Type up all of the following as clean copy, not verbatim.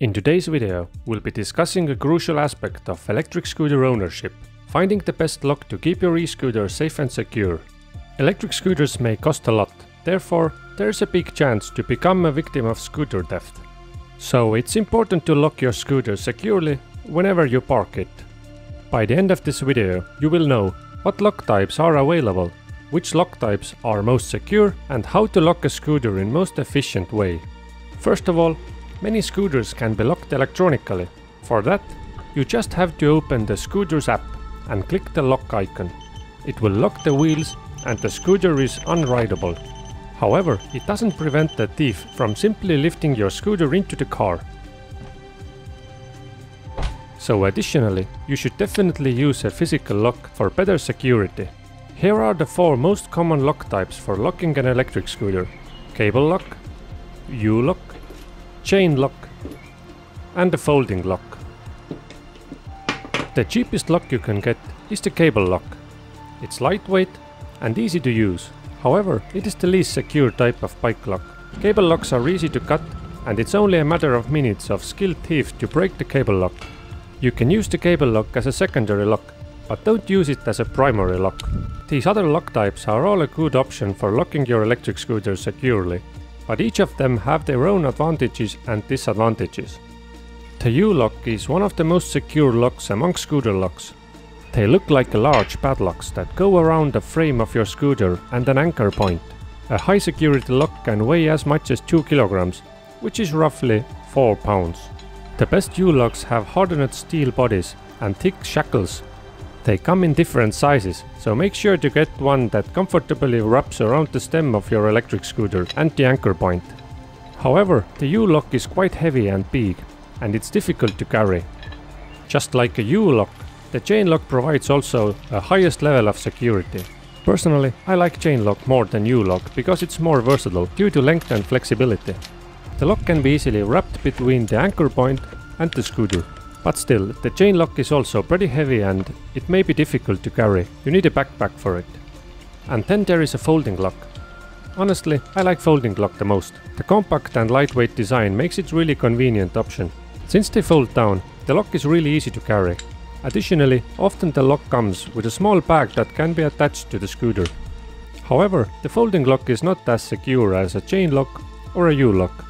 In today's video, we'll be discussing a crucial aspect of electric scooter ownership, finding the best lock to keep your e-scooter safe and secure. Electric scooters may cost a lot, therefore there's a big chance to become a victim of scooter theft. So it's important to lock your scooter securely whenever you park it. By the end of this video, you will know what lock types are available, which lock types are most secure and how to lock a scooter in most efficient way. First of all, many scooters can be locked electronically. For that, you just have to open the Scooters app and click the lock icon. It will lock the wheels and the scooter is unrideable. However, it doesn't prevent the thief from simply lifting your scooter into the car. So additionally, you should definitely use a physical lock for better security. Here are the four most common lock types for locking an electric scooter: cable lock, U-lock, chain lock and a folding lock. The cheapest lock you can get is the cable lock. It's lightweight and easy to use, however it is the least secure type of bike lock. Cable locks are easy to cut and it's only a matter of minutes of skilled thieves to break the cable lock. You can use the cable lock as a secondary lock, but don't use it as a primary lock. These other lock types are all a good option for locking your electric scooter securely, but each of them have their own advantages and disadvantages. The U-lock is one of the most secure locks among scooter locks. They look like large padlocks that go around the frame of your scooter and an anchor point. A high security lock can weigh as much as 2 kilograms, which is roughly 4 pounds. The best U-locks have hardened steel bodies and thick shackles. They come in different sizes, so make sure to get one that comfortably wraps around the stem of your electric scooter and the anchor point. However, the U-lock is quite heavy and big, and it's difficult to carry. Just like a U-lock, the chain lock provides also a highest level of security. Personally, I like chain lock more than U-lock because it's more versatile due to length and flexibility. The lock can be easily wrapped between the anchor point and the scooter. But still, the chain lock is also pretty heavy and it may be difficult to carry. You need a backpack for it. And then there is a folding lock. Honestly, I like folding lock the most. The compact and lightweight design makes it really convenient option. Since they fold down, the lock is really easy to carry. Additionally, often the lock comes with a small bag that can be attached to the scooter. However, the folding lock is not as secure as a chain lock or a U-lock.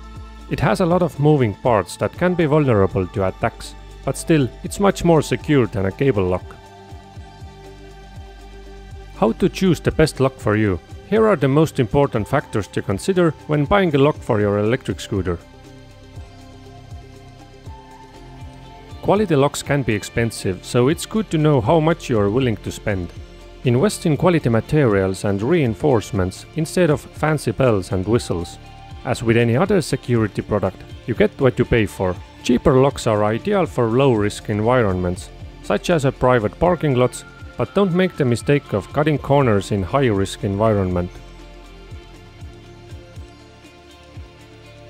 It has a lot of moving parts that can be vulnerable to attacks. But still, it's much more secure than a cable lock. How to choose the best lock for you? Here are the most important factors to consider when buying a lock for your electric scooter. Quality locks can be expensive, so it's good to know how much you are willing to spend. Invest in quality materials and reinforcements instead of fancy bells and whistles. As with any other security product, you get what you pay for. Cheaper locks are ideal for low-risk environments, such as a private parking lots, but don't make the mistake of cutting corners in high-risk environment.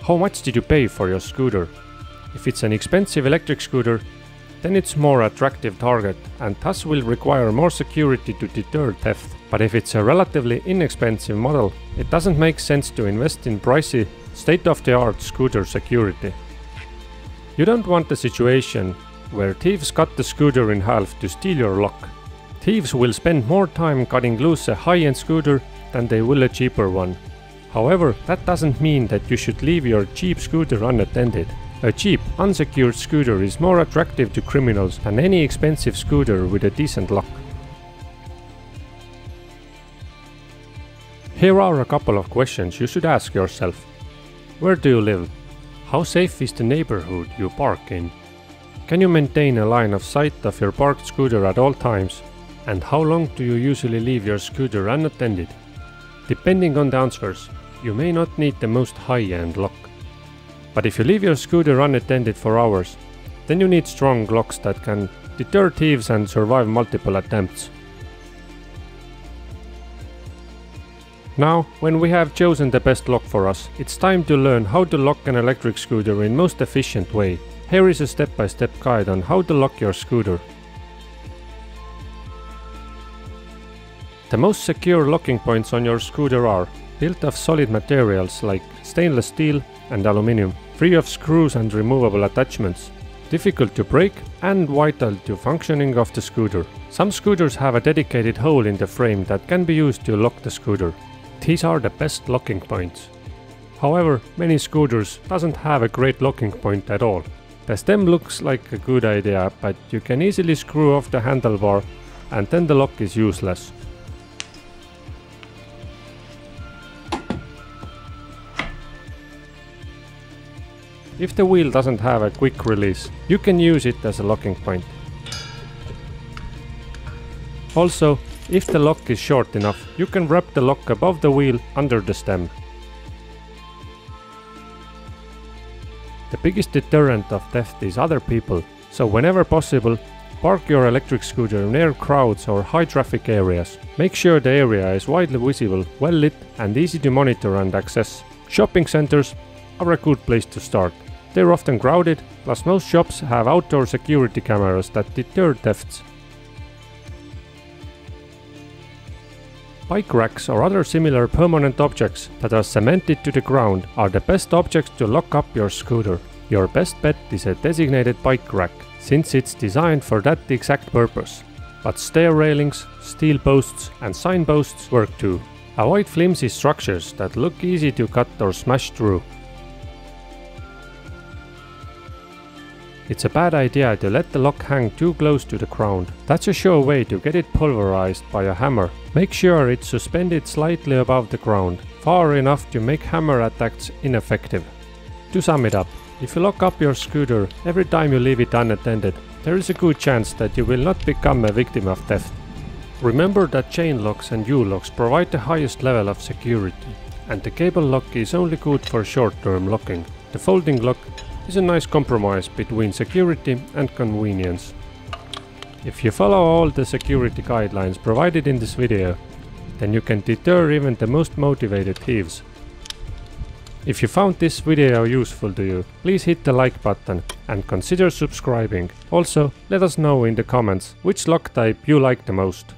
How much did you pay for your scooter? If it's an expensive electric scooter, then it's more attractive target and thus will require more security to deter theft. But if it's a relatively inexpensive model, it doesn't make sense to invest in pricey, state-of-the-art scooter security. You don't want the situation where thieves cut the scooter in half to steal your lock. Thieves will spend more time cutting loose a high-end scooter than they will a cheaper one. However, that doesn't mean that you should leave your cheap scooter unattended. A cheap, unsecured scooter is more attractive to criminals than any expensive scooter with a decent lock. Here are a couple of questions you should ask yourself. Where do you live? How safe is the neighborhood you park in? Can you maintain a line of sight of your parked scooter at all times? And how long do you usually leave your scooter unattended? Depending on the answers, you may not need the most high-end lock. But if you leave your scooter unattended for hours, then you need strong locks that can deter thieves and survive multiple attempts. Now, when we have chosen the best lock for us, it's time to learn how to lock an electric scooter in most efficient way. Here is a step-by-step guide on how to lock your scooter. The most secure locking points on your scooter are built of solid materials like stainless steel and aluminum. free of screws and removable attachments, difficult to break and vital to functioning of the scooter. Some scooters have a dedicated hole in the frame that can be used to lock the scooter. These are the best locking points. However, many scooters doesn't have a great locking point at all. The stem looks like a good idea, but you can easily screw off the handlebar and then the lock is useless. If the wheel doesn't have a quick release, you can use it as a locking point. Also, if the lock is short enough, you can wrap the lock above the wheel under the stem. The biggest deterrent of theft is other people, so whenever possible, park your electric scooter near crowds or high traffic areas. Make sure the area is widely visible, well lit and easy to monitor and access. Shopping centers are a good place to start. They're often crowded, plus most shops have outdoor security cameras that deter thefts. Bike racks or other similar permanent objects that are cemented to the ground are the best objects to lock up your scooter. Your best bet is a designated bike rack, since it's designed for that exact purpose. But stair railings, steel posts and sign posts work too. Avoid flimsy structures that look easy to cut or smash through. It's a bad idea to let the lock hang too close to the ground. That's a sure way to get it pulverized by a hammer. Make sure it's suspended slightly above the ground, far enough to make hammer attacks ineffective. To sum it up, if you lock up your scooter every time you leave it unattended, there is a good chance that you will not become a victim of theft. Remember that chain locks and U-locks provide the highest level of security, and the cable lock is only good for short-term locking. The folding lock is a nice compromise between security and convenience. If you follow all the security guidelines provided in this video, then you can deter even the most motivated thieves. If you found this video useful to you, please hit the like button and consider subscribing. Also, let us know in the comments which lock type you like the most.